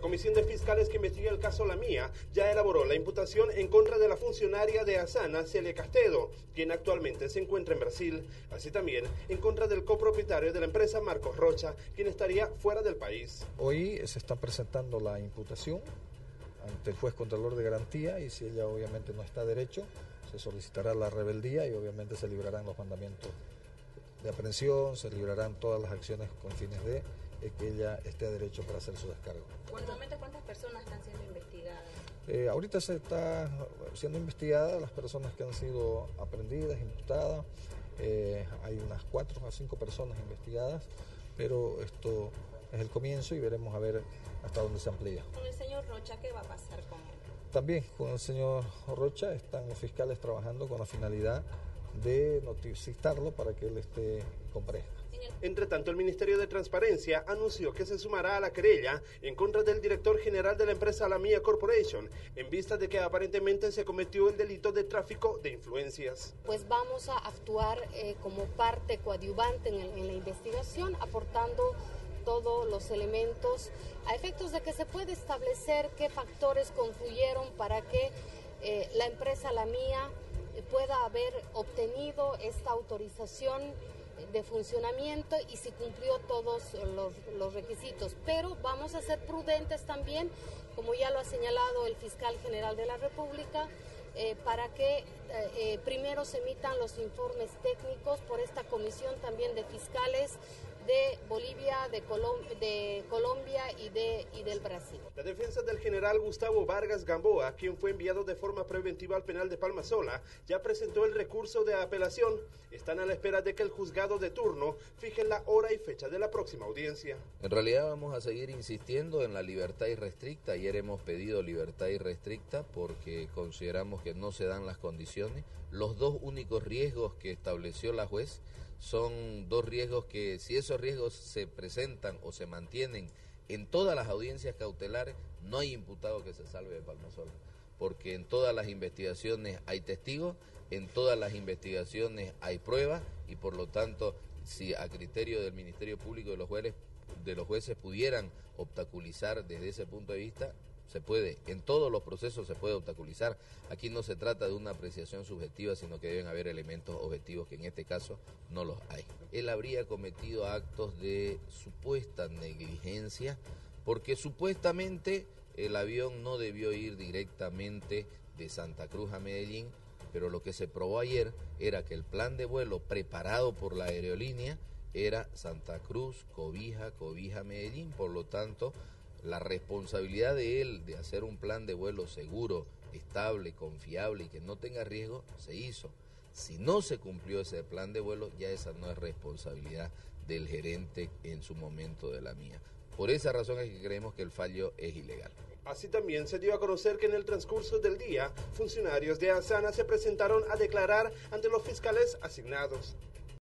La Comisión de Fiscales que investiga el caso LaMia ya elaboró la imputación en contra de la funcionaria de AASANA, Celia Castedo, quien actualmente se encuentra en Brasil, así también en contra del copropietario de la empresa, Marcos Rocha, quien estaría fuera del país. Hoy se está presentando la imputación ante el juez contralor de garantía y si ella obviamente no está derecho, se solicitará la rebeldía y obviamente se librarán los mandamientos de aprehensión, se librarán todas las acciones con fines de que ella esté a derecho para hacer su descargo. ¿En el momento cuántas personas están siendo investigadas? Ahorita se está siendo investigada las personas que han sido aprehendidas, imputadas. Hay unas 4 a 5 personas investigadas, pero esto es el comienzo y veremos a ver hasta dónde se amplía. ¿Con el señor Rocha qué va a pasar con él? También con el señor Rocha están los fiscales trabajando con la finalidad de notificarlo para que él esté comparezca. Entre tanto, el Ministerio de Transparencia anunció que se sumará a la querella en contra del director general de la empresa Lamia Corporation, en vista de que aparentemente se cometió el delito de tráfico de influencias. Pues vamos a actuar como parte coadyuvante en la investigación, aportando todos los elementos a efectos de que se puede establecer qué factores confluyeron para que la empresa Lamia pueda haber obtenido esta autorización de funcionamiento y si cumplió todos los requisitos, pero vamos a ser prudentes también, como ya lo ha señalado el fiscal general de la República, para que primero se emitan los informes técnicos por esta comisión también de fiscales de Bolivia, de Colombia y del Brasil. La defensa del general Gustavo Vargas Gamboa, quien fue enviado de forma preventiva al penal de Palma Sola, ya presentó el recurso de apelación. Están a la espera de que el juzgado de turno fije la hora y fecha de la próxima audiencia. En realidad vamos a seguir insistiendo en la libertad irrestricta. Ayer hemos pedido libertad irrestricta porque consideramos que no se dan las condiciones. Los dos únicos riesgos que estableció la juez son dos riesgos que, si esos riesgos se presentan o se mantienen en todas las audiencias cautelares, no hay imputado que se salve de Palma Sola, porque en todas las investigaciones hay testigos, en todas las investigaciones hay pruebas y por lo tanto, si a criterio del Ministerio Público de los jueces pudieran obstaculizar desde ese punto de vista, se puede, en todos los procesos se puede obstaculizar. Aquí no se trata de una apreciación subjetiva, sino que deben haber elementos objetivos que en este caso no los hay. Él habría cometido actos de supuesta negligencia porque supuestamente el avión no debió ir directamente de Santa Cruz a Medellín, pero lo que se probó ayer era que el plan de vuelo preparado por la aerolínea era Santa Cruz, Cobija, Cobija, Medellín, por lo tanto, la responsabilidad de él de hacer un plan de vuelo seguro, estable, confiable y que no tenga riesgo, se hizo. Si no se cumplió ese plan de vuelo, ya esa no es responsabilidad del gerente en su momento de Lamia. Por esa razón es que creemos que el fallo es ilegal. Así también se dio a conocer que en el transcurso del día, funcionarios de AASANA se presentaron a declarar ante los fiscales asignados.